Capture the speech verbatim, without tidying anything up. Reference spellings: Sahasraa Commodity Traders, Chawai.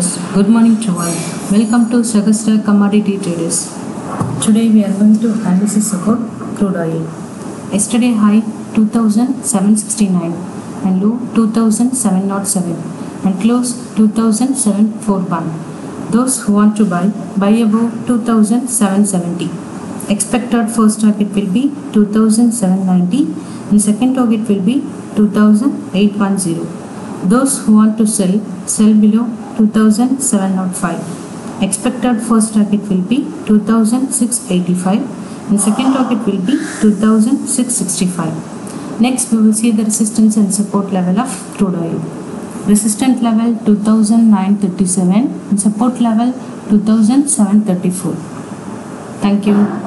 traders, good morning Chawai. Welcome to Sahasraa Commodity Traders. Today we are going to analysis about crude oil. Yesterday high two thousand seven sixty-nine and low two thousand seven oh seven and close two thousand seven forty-one. Those who want to buy, buy above two thousand seven seventy. Expected first target will be two thousand seven ninety and second target will be two thousand eight ten. Those who want to sell, sell below two thousand seven oh five. Expected first target will be two thousand six eighty-five and second target will be two thousand six sixty-five. Next we will see the resistance and support level of crude oil. Resistance level two thousand nine thirty-seven and support level two thousand seven thirty-four. Thank you.